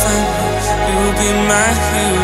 find you. You'll be my hero.